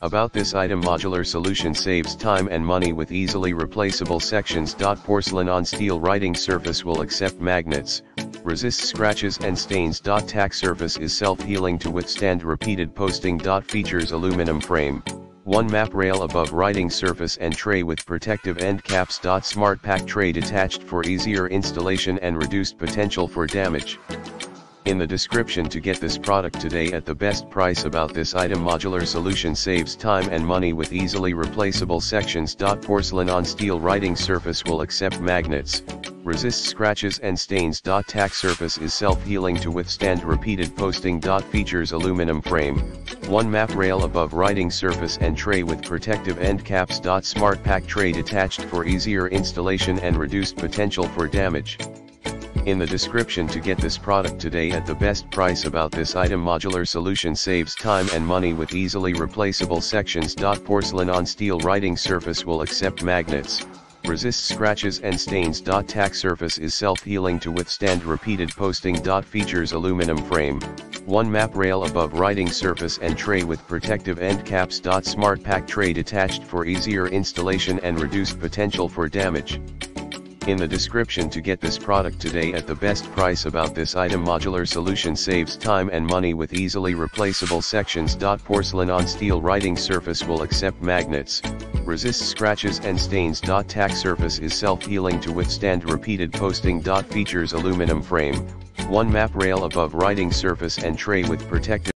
About this item: modular solution saves time and money with easily replaceable sections. Porcelain on steel writing surface will accept magnets, resists scratches and stains. Tack surface is self-healing to withstand repeated posting. Features: aluminum frame, one map rail above writing surface and tray with protective end caps. Smart pack tray detached for easier installation and reduced potential for damage. In the description to get this product today at the best price. About this item: modular solution saves time and money with easily replaceable sections. Porcelain on steel writing surface will accept magnets, resists scratches and stains. Tack surface is self-healing to withstand repeated posting. Features: aluminum frame, one map rail above writing surface and tray with protective end caps. Smart pack tray detached for easier installation and reduced potential for damage. In the description to get this product today at the best price. About this item: modular solution saves time and money with easily replaceable sections. Porcelain on steel writing surface will accept magnets, resists scratches and stains. Tack surface is self-healing to withstand repeated posting. Features: aluminum frame, one map rail above writing surface and tray with protective end caps. Smart pack tray detached for easier installation and reduced potential for damage. In the description to get this product today at the best price. About this item: modular solution saves time and money with easily replaceable sections. Porcelain on steel writing surface will accept magnets, resists scratches and stains. Tack surface is self-healing to withstand repeated posting. Features: aluminum frame, one map rail above writing surface and tray with protective